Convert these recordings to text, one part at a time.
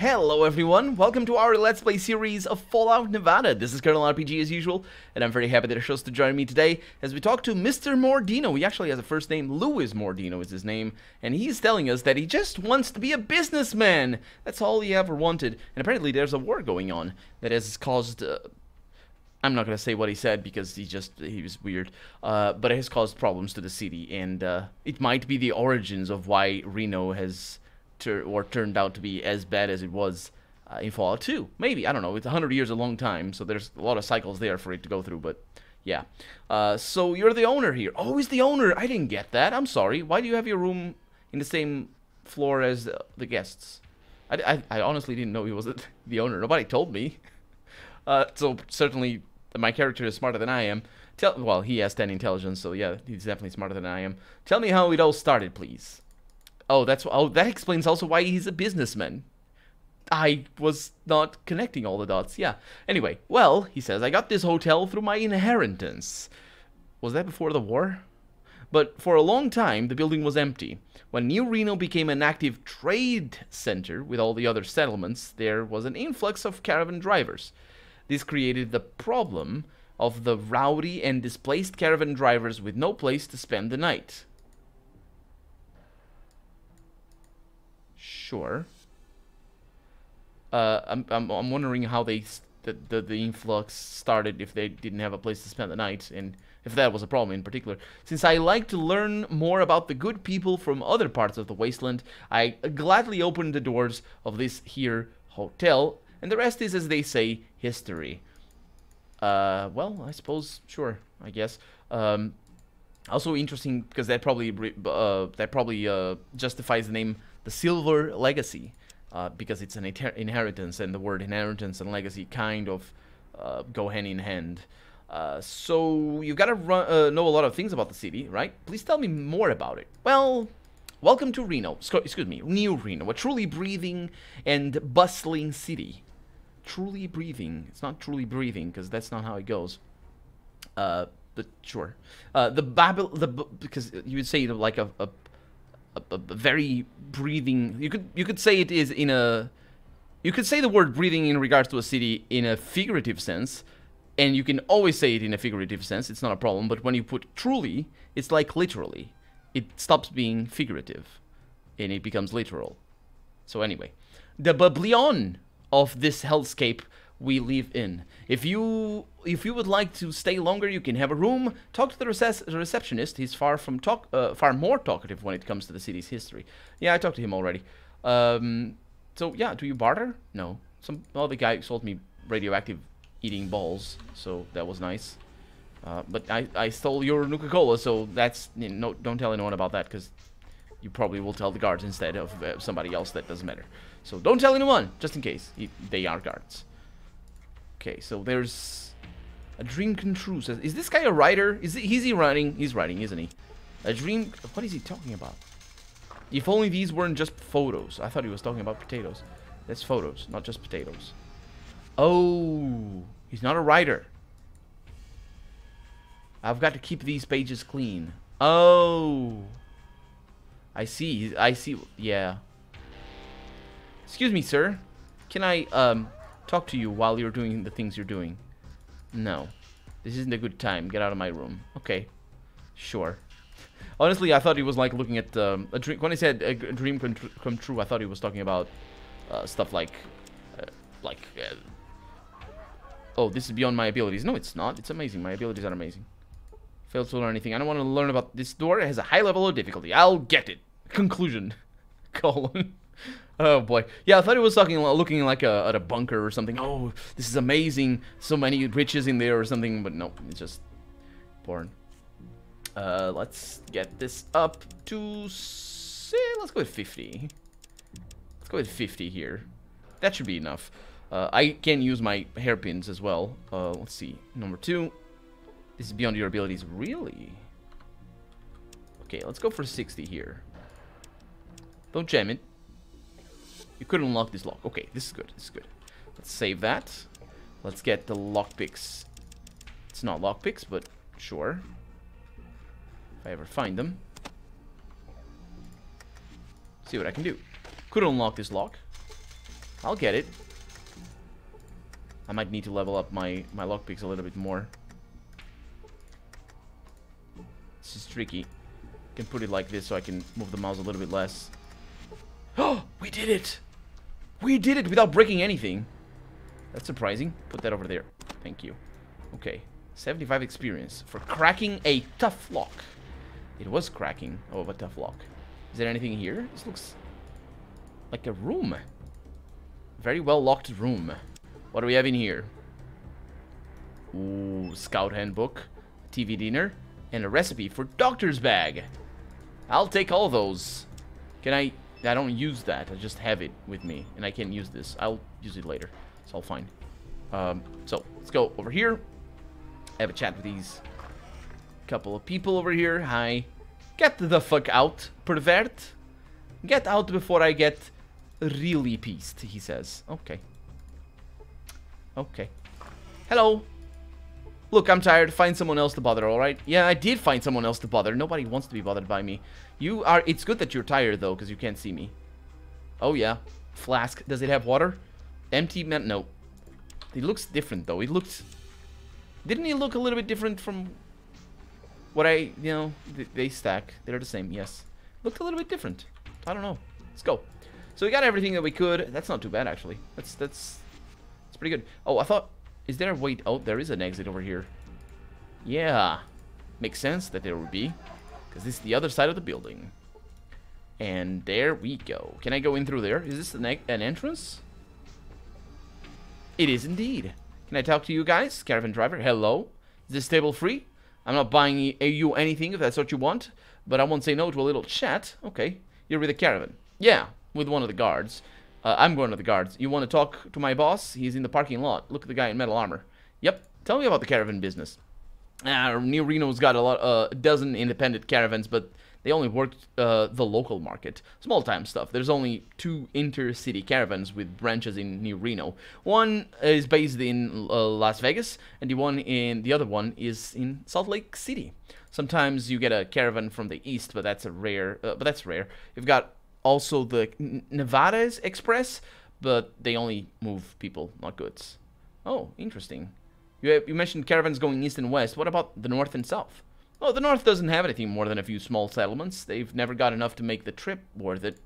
Hello everyone, welcome to our Let's Play series of Fallout Nevada. This is Colonel RPG as usual, and I'm very happy that you chose to join me today as we talk to Mr. Mordino. He actually has a first name, Louis Mordino is his name, and he's telling us that he just wants to be a businessman. That's all he ever wanted, and apparently there's a war going on that has caused... I'm not going to say what he said because he was weird, but it has caused problems to the city, and it might be the origins of why Reno has... turned out to be as bad as it was in Fallout 2. Maybe, I don't know, it's 100 years a long time, so there's a lot of cycles there for it to go through, but yeah. So you're the owner here. Oh, he's the owner! I didn't get that, I'm sorry. Why do you have your room in the same floor as the guests? I honestly didn't know he was the owner, nobody told me. So certainly my character is smarter than I am. Well, he has 10 intelligence, so yeah, he's definitely smarter than I am. Tell me how it all started, please. Oh, that explains also why he's a businessman. I was not connecting all the dots, yeah. Anyway, well, he says, I got this hotel through my inheritance. Was that before the war? But for a long time, the building was empty. When New Reno became an active trade center with all the other settlements, there was an influx of caravan drivers. This created the problem of the rowdy and displaced caravan drivers with no place to spend the night. Sure. I'm wondering how the influx started, if they didn't have a place to spend the night, and if that was a problem in particular. Since I like to learn more about the good people from other parts of the wasteland, I gladly opened the doors of this here hotel, and the rest is, as they say, history. Well, I suppose, sure, I guess. Also interesting because that probably justifies the name. The Silver Legacy, because it's an inheritance, and the word inheritance and legacy kind of go hand in hand. So you've got to know a lot of things about the city, right? Please tell me more about it. Well, welcome to Reno. Excuse me, New Reno, a truly breathing and bustling city. Truly breathing. It's not truly breathing, because that's not how it goes. But sure. Because you would say like a very breathing. You could say it is in a. You could say the word breathing in regards to a city in a figurative sense, and you can always say it in a figurative sense. It's not a problem. But when you put truly, it's like literally. It stops being figurative, and it becomes literal. So anyway, the bublion of this hellscape we live in. If you would like to stay longer, you can have a room. Talk to the receptionist. He's far more talkative when it comes to the city's history. Yeah, I talked to him already. So yeah, do you barter? No. Some other guy sold me radioactive eating balls, so that was nice. But I stole your Nuka-Cola, so that's no. Don't tell anyone about that, because you probably will tell the guards instead of somebody else. That doesn't matter. So don't tell anyone, just in case they are guards. Okay, so there's. A dream come true. Says, is this guy a writer? Is he writing? He's writing, isn't he? A dream. What is he talking about? If only these weren't just photos. I thought he was talking about potatoes. That's photos, not just potatoes. Oh, he's not a writer. I've got to keep these pages clean. Oh, I see. I see. Yeah. Excuse me, sir. Can I talk to you while you're doing the things you're doing? No, this isn't a good time. Get out of my room. Okay, sure. Honestly, I thought he was like looking at a dream. When he said a dream come true, I thought he was talking about stuff like oh, this is beyond my abilities. No, it's not. It's amazing. My abilities are amazing. Failed to learn anything. I don't want to learn about this door. It has a high level of difficulty. I'll get it. Conclusion. Colon. Oh boy, yeah, I thought he was looking like at a bunker or something. Oh, this is amazing, so many riches in there or something, but no, it's just porn. Let's get this up to, say, let's go with 50. Let's go with 50 here. That should be enough. I can use my hairpins as well. Let's see, number 2. This is beyond your abilities, really? Okay, let's go for 60 here. Don't jam it. You could unlock this lock. Okay, this is good. This is good. Let's save that. Let's get the lockpicks. It's not lockpicks, but sure. If I ever find them. See what I can do. Could unlock this lock. I'll get it. I might need to level up my lockpicks a little bit more. This is tricky. I can put it like this so I can move the mouse a little bit less. Oh, we did it! We did it without breaking anything. That's surprising. Put that over there. Thank you. Okay. 75 experience for cracking a tough lock. It was cracking of a tough lock. Is there anything here? This looks like a room. Very well locked room. What do we have in here? Ooh, scout handbook, TV dinner, and a recipe for doctor's bag. I'll take all those. Can I... I don't use that. I just have it with me, and I can't use this. I'll use it later. It's all fine. So, let's go over here. Have a chat with these couple of people over here. Hi. Get the fuck out, pervert. Get out before I get really pissed, he says. Okay. Okay. Hello. Look, I'm tired. Find someone else to bother, alright? Yeah, I did find someone else to bother. Nobody wants to be bothered by me. You are... It's good that you're tired, though, because you can't see me. Oh, yeah. Flask. Does it have water? Empty... Man, no. It looks different, though. It looks... Didn't it look a little bit different from... What I... You know, they stack. They're the same, yes. Looked a little bit different. I don't know. Let's go. So we got everything that we could. That's not too bad, actually. That's pretty good. Oh, I thought... Is there a way? Oh, there is an exit over here. Yeah. Makes sense that there would be. Because this is the other side of the building. And there we go. Can I go in through there? Is this an entrance? It is indeed. Can I talk to you guys? Caravan driver, hello. Is this table free? I'm not buying you anything if that's what you want. But I won't say no to a little chat. Okay. You're with the caravan. Yeah, with one of the guards. I'm going to the guards. You want to talk to my boss? He's in the parking lot. Look at the guy in metal armor. Yep. Tell me about the caravan business. New Reno's got a dozen independent caravans, but they only worked the local market. Small-time stuff. There's only 2 intercity caravans with branches in New Reno. One is based in Las Vegas, and the other one is in Salt Lake City. Sometimes you get a caravan from the east, but that's rare. You've got also the Nevada Express, but they only move people, not goods. Oh, interesting. You mentioned caravans going east and west. What about the north and south? Oh, the north doesn't have anything more than a few small settlements. They've never got enough to make the trip worth it.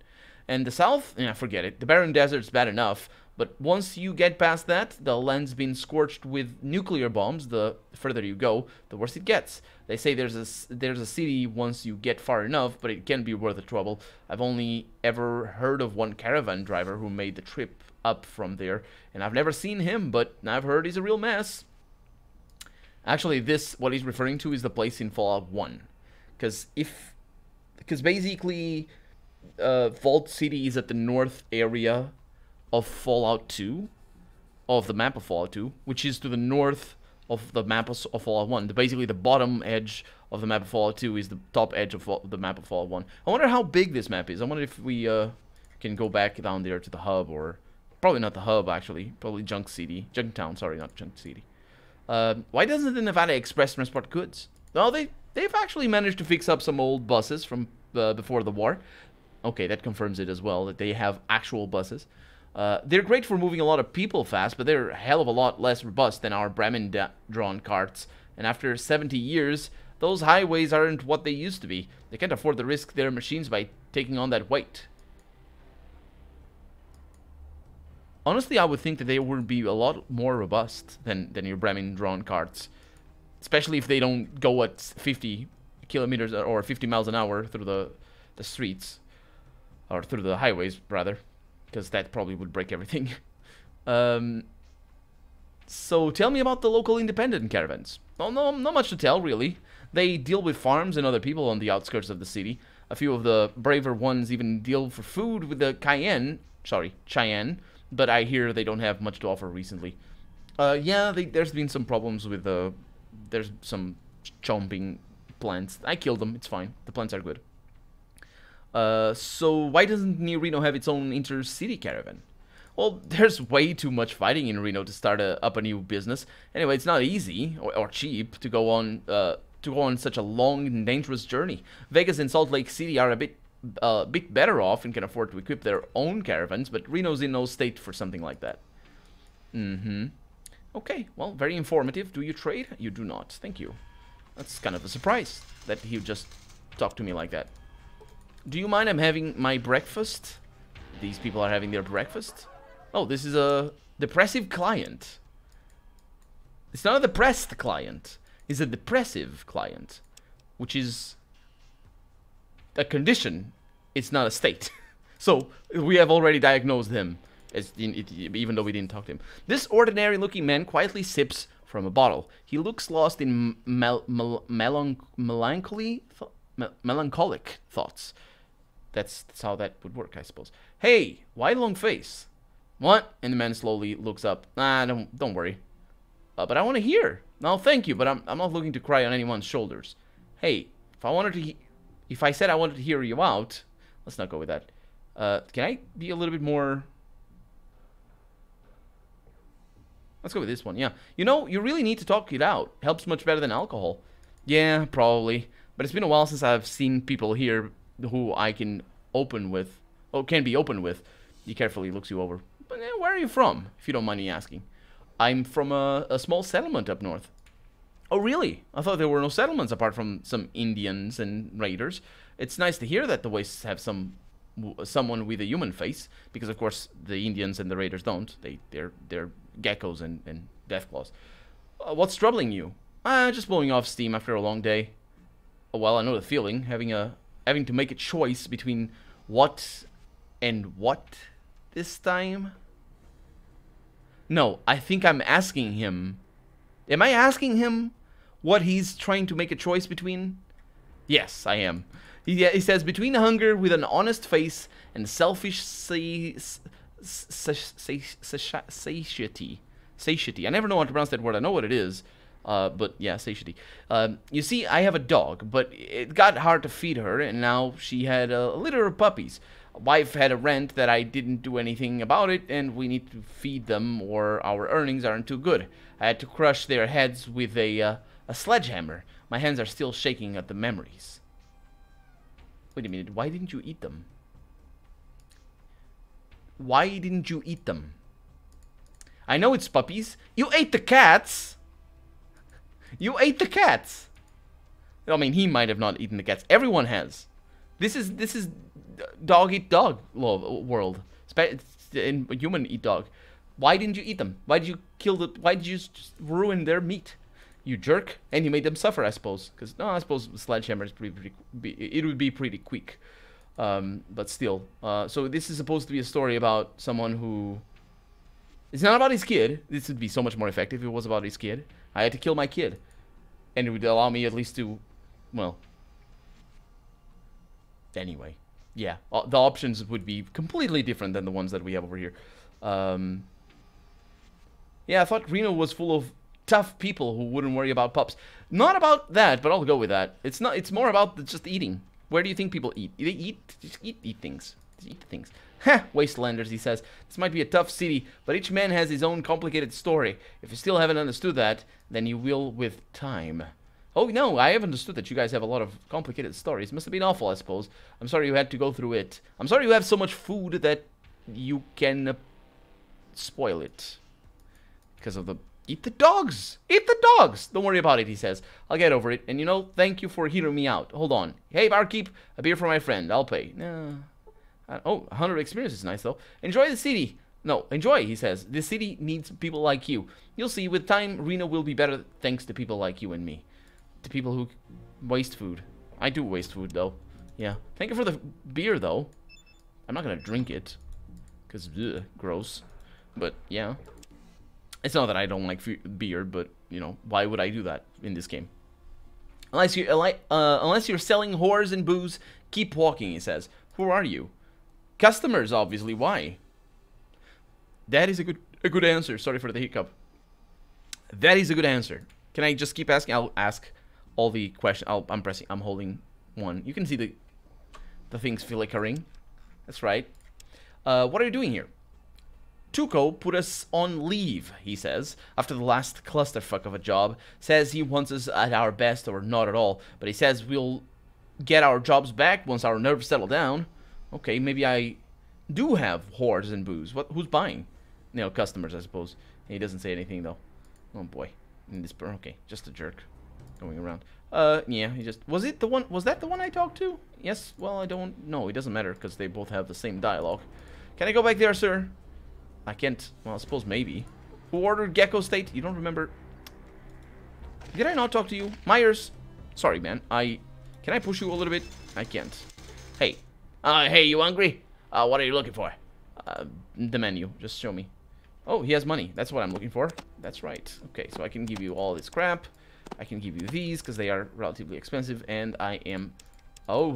And the south? Yeah, forget it. The barren desert's bad enough, but once you get past that, the land's been scorched with nuclear bombs. The further you go, the worse it gets. They say there's a city once you get far enough, but it can be worth the trouble. I've only ever heard of one caravan driver who made the trip up from there, and I've never seen him, but I've heard he's a real mess. Actually, this, what he's referring to, is the place in Fallout 1. Because basically, Vault City is at the north area of Fallout 2, of the map of Fallout 2, which is to the north of the map of Fallout 1. Basically, the bottom edge of the map of Fallout 2 is the top edge of the map of Fallout 1. I wonder how big this map is. I wonder if we can go back down there to the hub, or... Probably not the hub, actually. Probably Junktown, sorry, not Junk City. Why doesn't the Nevada Express transport goods? Well, they've actually managed to fix up some old buses from before the war. Okay, that confirms it as well, that they have actual buses. They're great for moving a lot of people fast, but they're a hell of a lot less robust than our Bremen-drawn carts. And after 70 years, those highways aren't what they used to be. They can't afford to risk their machines by taking on that weight. Honestly, I would think that they would be a lot more robust than your Bremen-drawn carts. Especially if they don't go at 50 kilometers or 50 miles an hour through the streets. Or through the highways, rather. Because that probably would break everything. So, tell me about the local independent caravans. Well, no, not much to tell, really. They deal with farms and other people on the outskirts of the city. A few of the braver ones even deal for food with the Cheyenne. But I hear they don't have much to offer recently. Yeah, there's been some problems with the... There's some chomping plants. I killed them, it's fine. The plants are good. So why doesn't New Reno have its own intercity caravan? Well, there's way too much fighting in Reno to start up a new business. Anyway, it's not easy or cheap to go on such a long and dangerous journey. Vegas and Salt Lake City are a bit a bit better off and can afford to equip their own caravans, but Reno's in no state for something like that. Mm-hmm. Okay, well, very informative. Do you trade? You do not. Thank you. That's kind of a surprise that he just talked to me like that. Do you mind I'm having my breakfast? These people are having their breakfast. Oh, this is a depressive client. It's not a depressed client. It's a depressive client, which is a condition. It's not a state. So we have already diagnosed him, as even though we didn't talk to him. This ordinary-looking man quietly sips from a bottle. He looks lost in melancholic thoughts. That's how that would work, I suppose. Hey, why long face? What? And the man slowly looks up. Ah, don't worry. But I want to hear. No, thank you, but I'm not looking to cry on anyone's shoulders. Hey, if I said I wanted to hear you out, let's not go with that. Can I be a little bit more? Let's go with this one. Yeah. You know, you really need to talk it out. Helps much better than alcohol. Yeah, probably. But it's been a while since I've seen people here who I can open with, or can be open with. He carefully looks you over. But where are you from, if you don't mind me asking? I'm from a small settlement up north. Oh, really? I thought there were no settlements apart from some Indians and raiders. It's nice to hear that the Wastes have someone with a human face, because of course the Indians and the raiders don't. They're geckos and deathclaws. What's troubling you? Just blowing off steam after a long day. Oh, well, I know the feeling, having to make a choice between what and what this time. No, I think I'm asking him. Am I asking him what he's trying to make a choice between? Yes, I am. He says, between hunger with an honest face and selfish satiety. Satiety. I never know how to pronounce that word. I know what it is. But yeah, satiety. You see, I have a dog, but it got hard to feed her, and now she had a litter of puppies. Wife had a rent that I didn't do anything about it, and we need to feed them or our earnings aren't too good. I had to crush their heads with a sledgehammer. My hands are still shaking at the memories. Wait a minute, why didn't you eat them? Why didn't you eat them? I know it's puppies. You ate the cats! You ate the cats! I mean, he might have not eaten the cats. Everyone has. This is dog eat dog world. In human eat dog. Why didn't you eat them? Why did you kill the? Why did you just ruin their meat? You jerk! And you made them suffer, I suppose. Because no, I suppose sledgehammer is it would be pretty quick. But still. So this is supposed to be a story about someone who. It's not about his kid. This would be so much more effective if it was about his kid. I had to kill my kid, and it would allow me at least to, well. Anyway, yeah, the options would be completely different than the ones that we have over here. Yeah, I thought Reno was full of tough people who wouldn't worry about pups. Not about that, but I'll go with that. It's not. It's more about just eating. Where do you think people eat? They eat. Just eat things. Just eat things. Heh, Wastelanders, he says. This might be a tough city, but each man has his own complicated story. If you still haven't understood that, then you will with time. Oh, no, I have understood that you guys have a lot of complicated stories. Must have been awful, I suppose. I'm sorry you had to go through it. I'm sorry you have so much food that you can spoil it. Because of the... Eat the dogs! Eat the dogs! Don't worry about it, he says. I'll get over it. And, you know, thank you for hearing me out. Hold on. Hey, barkeep, a beer for my friend. I'll pay. No. Oh, 100 experience is nice, though. Enjoy the city. No, enjoy, he says. The city needs people like you. You'll see, with time, Reno will be better thanks to people like you and me. To people who waste food. I do waste food, though. Yeah. Thank you for the beer, though. I'm not going to drink it. Because, gross. But, yeah. It's not that I don't like beer, but, you know, why would I do that in this game? Unless you're selling whores and booze, keep walking, he says. Who are you? Customers, obviously. Why? That is a good answer. Sorry for the hiccup. That is a good answer. Can I just keep asking? I'll ask all the questions. I'm pressing. I'm holding one. You can see the things flickering. That's right. What are you doing here? Tuco put us on leave, he says, after the last clusterfuck of a job. Says he wants us at our best or not at all, but he says we'll get our jobs back once our nerves settle down. Okay, maybe I do have whores and booze. What? Who's buying? You know, customers, I suppose. He doesn't say anything, though. Oh, boy. In this, okay, just a jerk going around. Yeah, he just... Was it the one... Was that the one I talked to? Yes, well, I don't... No, it doesn't matter, because they both have the same dialogue. Can I go back there, sir? I can't... Well, I suppose maybe. Who ordered Gecko State? You don't remember... Did I not talk to you? Myers? Sorry, man. I... Can I push you a little bit? I can't. Hey. Hey, you hungry? What are you looking for? The menu. Just show me. Oh, he has money. That's what I'm looking for. That's right. Okay, so I can give you all this crap. I can give you these, because they are relatively expensive, and I am... Oh.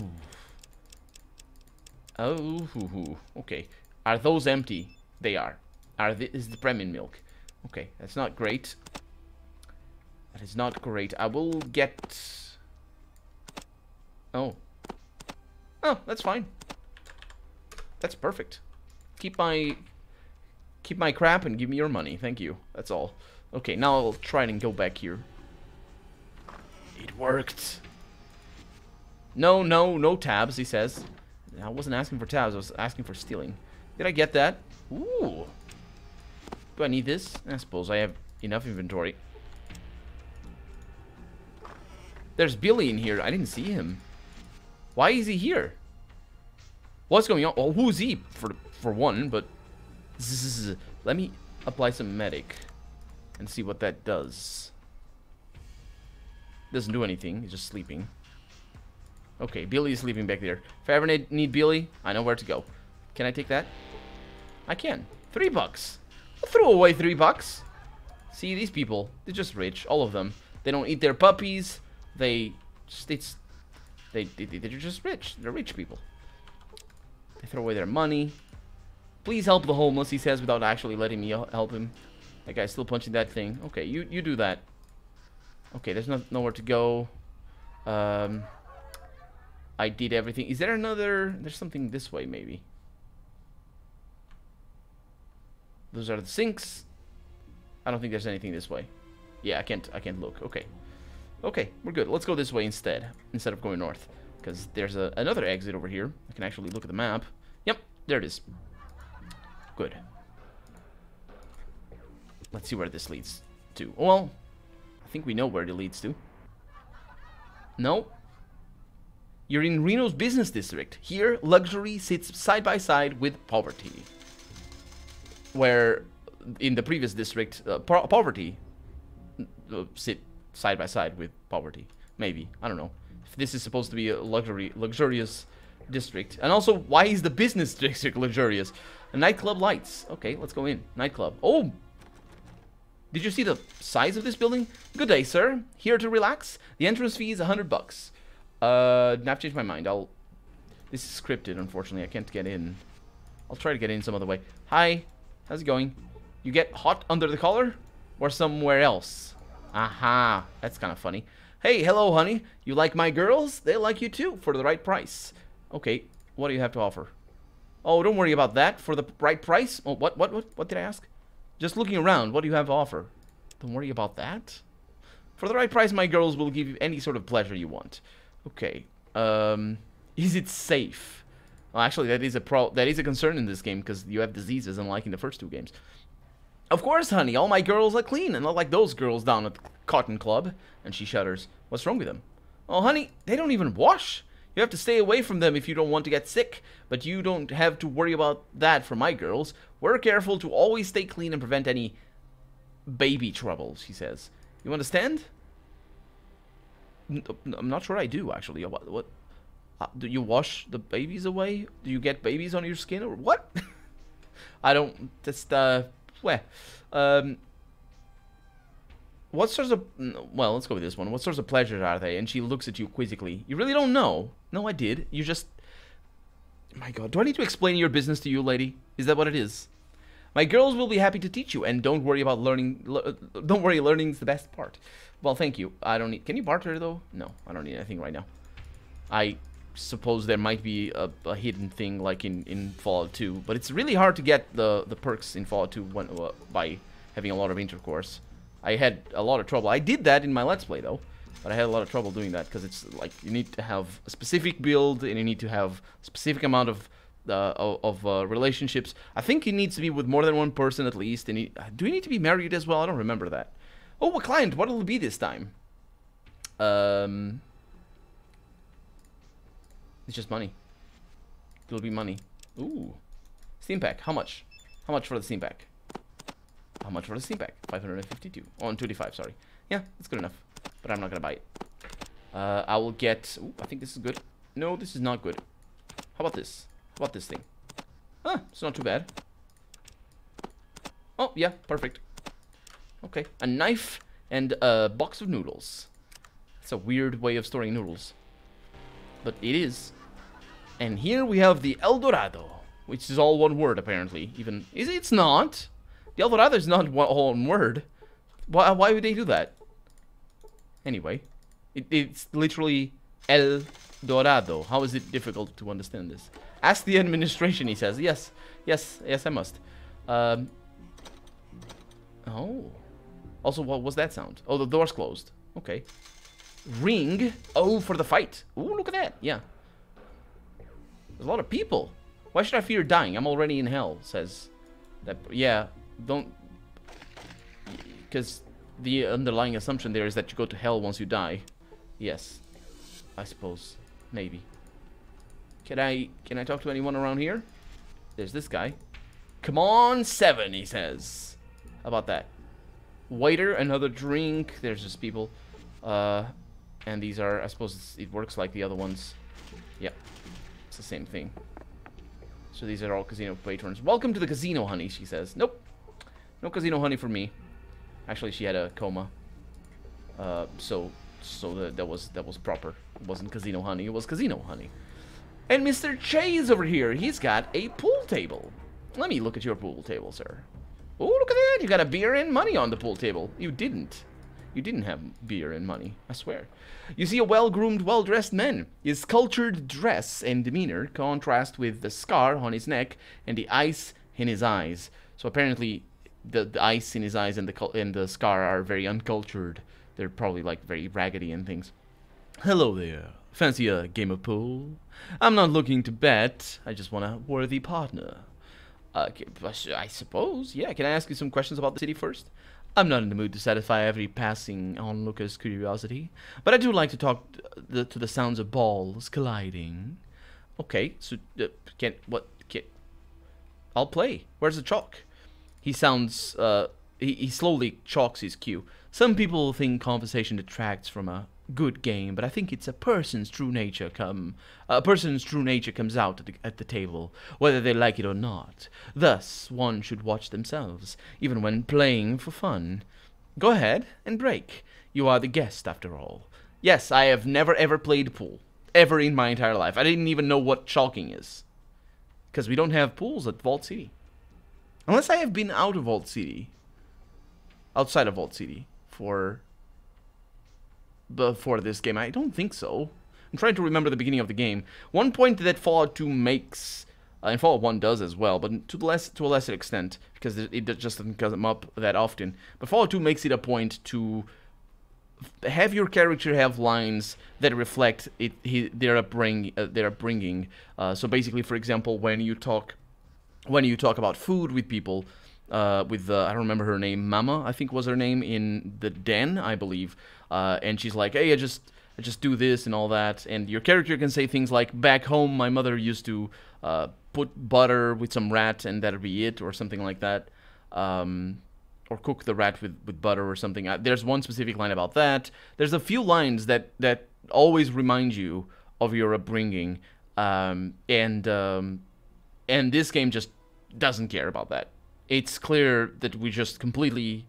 Oh, hoo, hoo. Okay. Are those empty? They are. Are this is the premium milk. Okay, that's not great. That is not great. I will get... Oh. Oh, that's fine. That's perfect. Keep my crap and give me your money. Thank you. That's all. Okay, now I'll try and go back here. It worked. No, no, no tabs, he says. I wasn't asking for tabs. I was asking for stealing. Did I get that? Ooh. Do I need this? I suppose I have enough inventory. There's Billy in here. I didn't see him. Why is he here? What's going on? Oh, who's he? For one, but... Zzz, let me apply some medic and see what that does. Doesn't do anything. He's just sleeping. Okay, Billy is sleeping back there. If I ever need Billy, I know where to go. Can I take that? I can. $3. I'll throw away $3. See, these people, they're just rich. All of them. They don't eat their puppies. They just... They're just rich. They're rich people. They throw away their money. Please help the homeless, he says, without actually letting me help him. That guy's still punching that thing. Okay, you do that. Okay, there's nowhere to go. I did everything. Is there another... There's something this way, maybe. Those are the sinks. I don't think there's anything this way. Yeah, I can't look. Okay. Okay, we're good. Let's go this way instead of going north. Because there's another exit over here. I can actually look at the map. Yep, there it is. Good. Let's see where this leads to. Well, I think we know where it leads to. No. You're in Reno's business district. Here, luxury sits side by side with poverty. Where, in the previous district, poverty sit side by side with poverty. Maybe. I don't know. If this is supposed to be a luxurious district. And also, why is the business district luxurious? Nightclub lights. Okay, let's go in. Nightclub. Oh! Did you see the size of this building? Good day, sir. Here to relax? The entrance fee is $100. I've changed my mind. This is scripted, unfortunately. I can't get in. I'll try to get in some other way. Hi. How's it going? You get hot under the collar? Or somewhere else? Aha. That's kind of funny. Hey, hello, honey. You like my girls? They like you, too, for the right price. Okay, what do you have to offer? Oh, don't worry about that. For the right price? Oh, what did I ask? Just looking around, what do you have to offer? Don't worry about that. For the right price, my girls will give you any sort of pleasure you want. Okay. Is it safe? Well, actually, that is a concern in this game, because you have diseases, unlike in the first two games. Of course, honey. All my girls are clean, and not like those girls down at the Cotton Club. And she shudders. What's wrong with them? Oh, honey, they don't even wash. You have to stay away from them if you don't want to get sick, but you don't have to worry about that for my girls. We're careful to always stay clean and prevent any baby trouble, she says. You understand? I'm not sure I do, actually. What? Do you wash the babies away? Do you get babies on your skin? Or what? I don't... Just, well... What sorts of... Well, let's go with this one. What sorts of pleasures are they? And she looks at you quizzically. You really don't know. No, I did. You just... My God, do I need to explain your business to you, lady? Is that what it is? My girls will be happy to teach you, and don't worry about learning... Don't worry, learning's the best part. Well, thank you. I don't need... Can you barter, though? No, I don't need anything right now. I suppose there might be a hidden thing, like in Fallout 2, but it's really hard to get the perks in Fallout 2 by having a lot of intercourse. I had a lot of trouble. I did that in my Let's Play, though. But I had a lot of trouble doing that because it's like you need to have a specific build and you need to have a specific amount of relationships. I think it needs to be with more than one person at least. And do you need to be married as well? I don't remember that. Oh, a client. What will it be this time? It's just money. It'll be money. Ooh, Steam Pack. How much? How much for the Steam Pack? How much for the Steam Pack? 552. Oh, and 25. Sorry. Yeah, that's good enough. But I'm not gonna buy it. I will get. Ooh, I think this is good. No, this is not good. How about this? How about this thing? Huh? It's not too bad. Oh yeah, perfect. Okay, a knife and a box of noodles. That's a weird way of storing noodles, but it is. And here we have the Eldorado, which is all one word apparently. Even is it? It's not. The Eldorado is not all one word. Why would they do that? Anyway, it's literally El Dorado. How is it difficult to understand this? Ask the administration, he says. Yes, yes, yes, I must. Oh. Also, what was that sound? Oh, the door's closed. Okay. Ring. Oh, for the fight. Ooh, look at that. Yeah. There's a lot of people. Why should I fear dying? I'm already in hell, says that. Yeah, don't... Because the underlying assumption there is that you go to hell once you die. Yes. I suppose. Maybe. Can I talk to anyone around here? There's this guy. Come on, 7, he says. How about that? Waiter, another drink. There's just people. And these are, I suppose it works like the other ones. Yep. It's the same thing. So these are all casino patrons. Welcome to the casino, honey, she says. Nope. No casino, honey, for me. Actually, she had a coma. So that was proper. It wasn't casino, honey. It was casino, honey. And Mr. Chase over here. He's got a pool table. Let me look at your pool table, sir. Oh, look at that! You got a beer and money on the pool table. You didn't. You didn't have beer and money, I swear. You see a well-groomed, well-dressed man. His cultured dress and demeanor contrast with the scar on his neck and the ice in his eyes. So apparently, the ice in his eyes and the scar are very uncultured. They're probably, like, very raggedy and things. Hello there. Fancy a game of pool? I'm not looking to bet. I just want a worthy partner. I suppose, yeah. Can I ask you some questions about the city first? I'm not in the mood to satisfy every passing onlooker's curiosity, but I do like to talk to the sounds of balls colliding. Okay, so I'll play. Where's the chalk? He sounds. He slowly chalks his cue. Some people think conversation detracts from a good game, but I think it's a person's true nature comes out at the table, whether they like it or not. Thus, one should watch themselves, even when playing for fun. Go ahead and break. You are the guest, after all. Yes, I have never ever played pool, ever in my entire life. I didn't even know what chalking is, because we don't have pools at Vault City, unless I have been out of Vault City, outside of Vault City before this game. I don't think so. I'm trying to remember the beginning of the game. One point that Fallout 2 makes, and Fallout 1 does as well, but to a lesser extent, because it just doesn't come up that often. But Fallout 2 makes it a point to have your character have lines that reflect their upbringing. So basically, for example, when you talk about food with people. I don't remember her name, Mama, I think was her name, in the den, I believe. And she's like, hey, I just do this and all that. And your character can say things like, back home, my mother used to put butter with some rat and that'd be it, or something like that. Or cook the rat with butter or something. There's one specific line about that. There's a few lines that always remind you of your upbringing. And this game just doesn't care about that. It's clear that we just completely,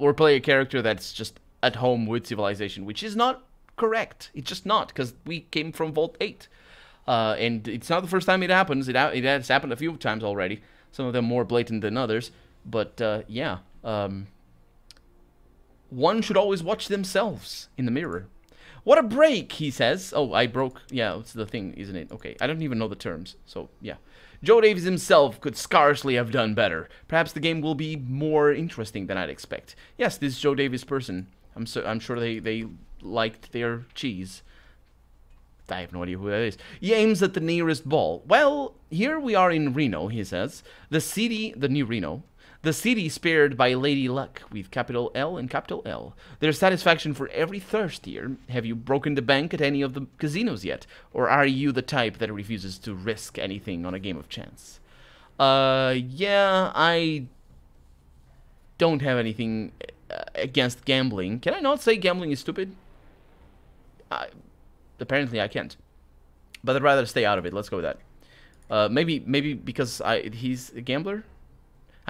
or play a character that's just at home with civilization, which is not correct. It's just not, because we came from Vault 8. And it's not the first time it happens. It has happened a few times already. Some of them more blatant than others. But, yeah. One should always watch themselves in the mirror. What a break, he says. Oh, I broke. Yeah, it's the thing, isn't it? Okay, I don't even know the terms. So, yeah. Joe Davis himself could scarcely have done better. Perhaps the game will be more interesting than I'd expect. Yes, this Joe Davis person. I'm sure they liked their cheese. I have no idea who that is. He aims at the nearest ball. Well, here we are in Reno, he says. The city, the New Reno. The city spared by Lady Luck, with capital L and capital L. There's satisfaction for every thirst here. Have you broken the bank at any of the casinos yet? Or are you the type that refuses to risk anything on a game of chance? Yeah, I don't have anything against gambling. Can I not say gambling is stupid? Apparently I can't. But I'd rather stay out of it. Let's go with that. Maybe because he's a gambler?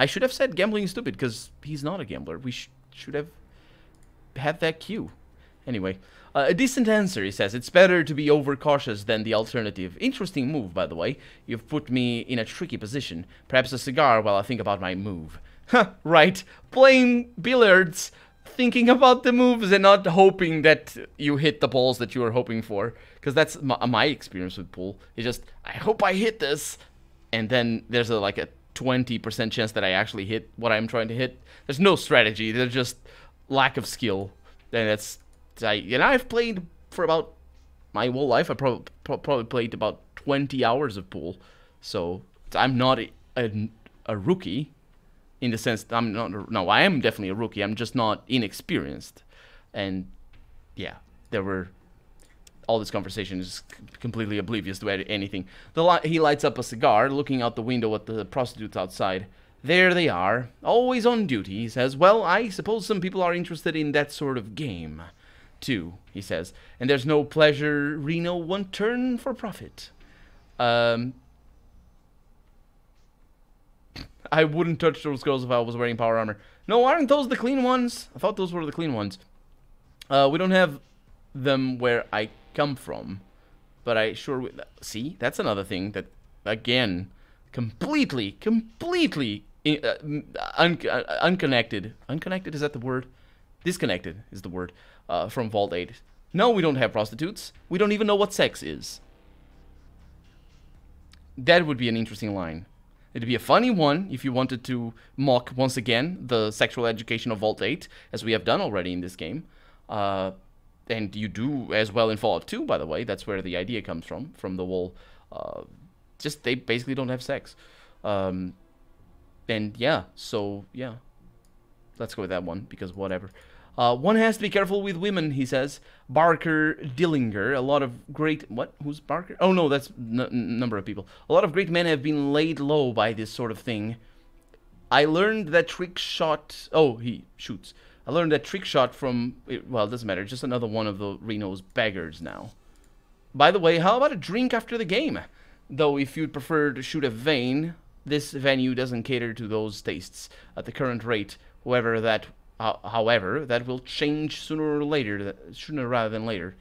I should have said gambling is stupid, because he's not a gambler. We should have had that cue. Anyway, a decent answer, he says. It's better to be overcautious than the alternative. Interesting move, by the way. You've put me in a tricky position. Perhaps a cigar while I think about my move. Huh, right. Playing billiards, thinking about the moves, and not hoping that you hit the balls that you were hoping for. Because that's my experience with pool. It's just, I hope I hit this. And then there's like a 20% chance that I actually hit what I'm trying to hit. There's no strategy. There's just lack of skill. And that's... and I've played for about my whole life. I probably played about 20 hours of pool. So I'm not a rookie in the sense that I'm not... No, I am definitely a rookie. I'm just not inexperienced. And yeah, there were... All this conversation is completely oblivious to anything. He lights up a cigar, looking out the window at the prostitutes outside. There they are, always on duty, he says. Well, I suppose some people are interested in that sort of game, too, he says. And there's no pleasure, Reno won't turn for profit. I wouldn't touch those girls if I was wearing power armor. No, aren't those the clean ones? I thought those were the clean ones. We don't have them where I come from, but I sure would. See, that's another thing that, again, completely unconnected. Unconnected, is that the word? Disconnected is the word from Vault 8. No, we don't have prostitutes. We don't even know what sex is. That would be an interesting line. It'd be a funny one if you wanted to mock, once again, the sexual education of Vault 8, as we have done already in this game. And you do as well in Fallout 2, by the way. That's where the idea comes from the whole... just, they basically don't have sex. And yeah, so, yeah. Let's go with that one, because whatever. One has to be careful with women, he says. Barker Dillinger, a lot of great... What? Who's Barker? Oh, no, that's a number of people. A lot of great men have been laid low by this sort of thing. I learned that trick shot... Oh, he shoots. I learned that trick shot from, well, it doesn't matter, just another one of the Reno's beggars now. By the way, how about a drink after the game? Though if you'd prefer to shoot a vein, this venue doesn't cater to those tastes at the current rate. However, that will change sooner rather than later.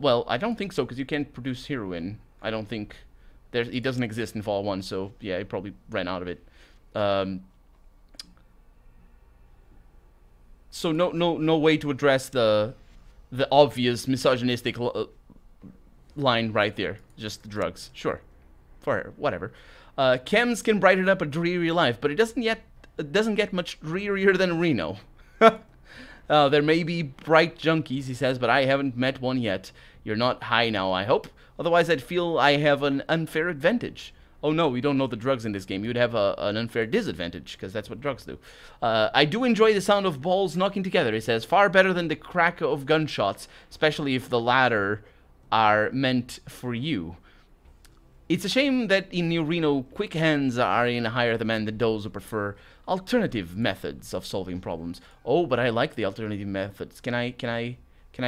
Well, I don't think so, because you can't produce heroin. I don't think, it doesn't exist in Fallout 1, so yeah, it probably ran out of it. So no way to address the obvious misogynistic line right there. Just drugs, sure, for whatever. Chems can brighten up a dreary life, but it doesn't get much drearier than Reno. There may be bright junkies, he says, but I haven't met one yet. You're not high now, I hope. Otherwise, I'd feel I have an unfair advantage. Oh no, we don't know the drugs in this game. You'd have an unfair disadvantage, because that's what drugs do. I do enjoy the sound of balls knocking together, he says. Far better than the crack of gunshots, especially if the latter are meant for you. It's a shame that in New Reno, quick hands are in higher demand than those who prefer alternative methods of solving problems. Oh, but I like the alternative methods. Can I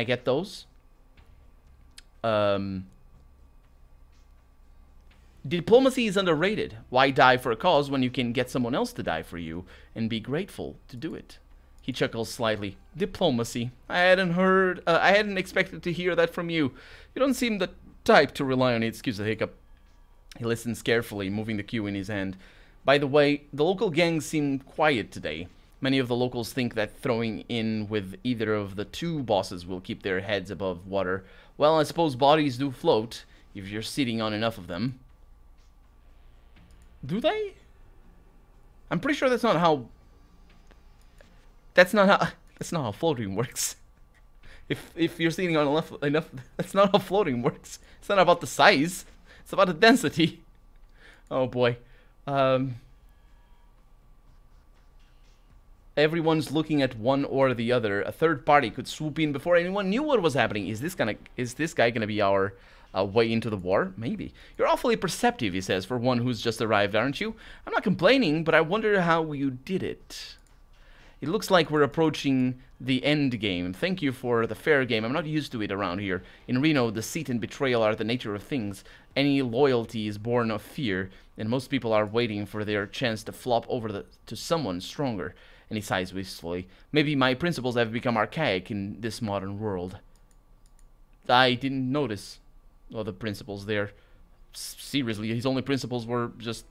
get those? Diplomacy is underrated. Why die for a cause when you can get someone else to die for you and be grateful to do it? He chuckles slightly. Diplomacy. I hadn't expected to hear that from you. You don't seem the type to rely on it. Excuse the hiccup. He listens carefully, moving the cue in his hand. By the way, the local gangs seem quiet today. Many of the locals think that throwing in with either of the two bosses will keep their heads above water. Well, I suppose bodies do float if you're sitting on enough of them. Do they? I'm pretty sure that's not how floating works. If you're sitting on enough, that's not how floating works. It's not about the size. It's about the density. Oh boy. Everyone's looking at one or the other. A third party could swoop in before anyone knew what was happening. Is this guy gonna be our way into the war? Maybe. You're awfully perceptive, he says, for one who's just arrived, aren't you? I'm not complaining, but I wonder how you did it. It looks like we're approaching the end game. Thank you for the fair game. I'm not used to it around here. In Reno, deceit and betrayal are the nature of things. Any loyalty is born of fear, and most people are waiting for their chance to flop over to someone stronger. And he sighs wistfully. Maybe my principles have become archaic in this modern world. I didn't notice all the principles there. Seriously, his only principles were just...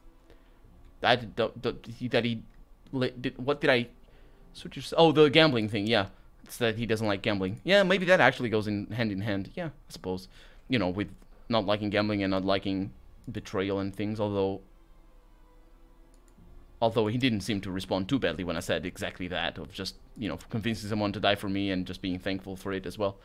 Oh, the gambling thing, yeah. It's that he doesn't like gambling. Yeah, maybe that actually goes in hand. Yeah, I suppose. You know, with not liking gambling and not liking betrayal and things, although he didn't seem to respond too badly when I said exactly that, of just, you know, convincing someone to die for me and just being thankful for it as well.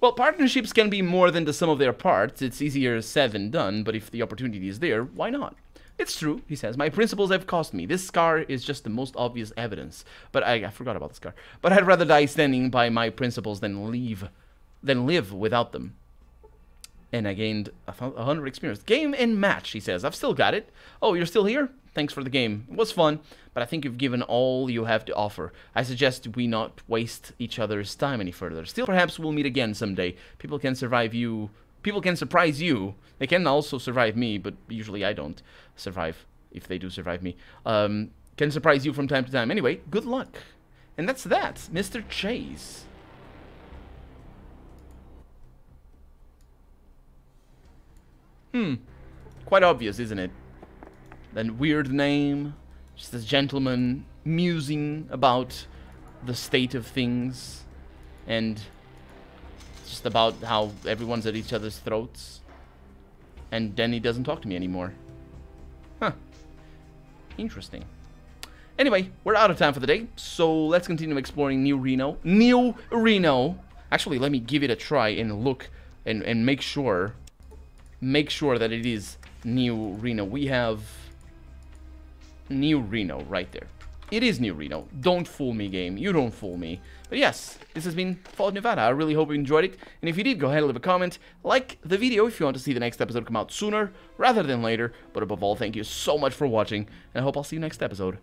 Well, partnerships can be more than the sum of their parts. It's easier said than done, but if the opportunity is there, why not? It's true, he says. My principles have cost me. This scar is just the most obvious evidence. But I forgot about the scar. But I'd rather die standing by my principles than live without them. And I gained 100 experience. Game and match, he says. I've still got it. Oh, you're still here? Thanks for the game. It was fun, but I think you've given all you have to offer. I suggest we not waste each other's time any further. Still, perhaps we'll meet again someday. People can surprise you. They can also survive me, but usually I don't survive, if they do survive me. Can surprise you from time to time. Anyway, good luck. And that's that, Mr. Chase. Quite obvious, isn't it? That weird name, just a gentleman musing about the state of things and just about how everyone's at each other's throats. And then he doesn't talk to me anymore. Huh. Interesting. Anyway, we're out of time for the day, so let's continue exploring New Reno. New Reno! Actually, let me give it a try and look and make sure that it is New Reno. We have New Reno right there. It is New Reno. Don't fool me, game. You don't fool me. But yes, this has been Fallout Nevada. I really hope you enjoyed it. And if you did, go ahead and leave a comment. Like the video if you want to see the next episode come out sooner rather than later. But above all, thank you so much for watching. And I hope I'll see you next episode.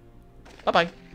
Bye-bye.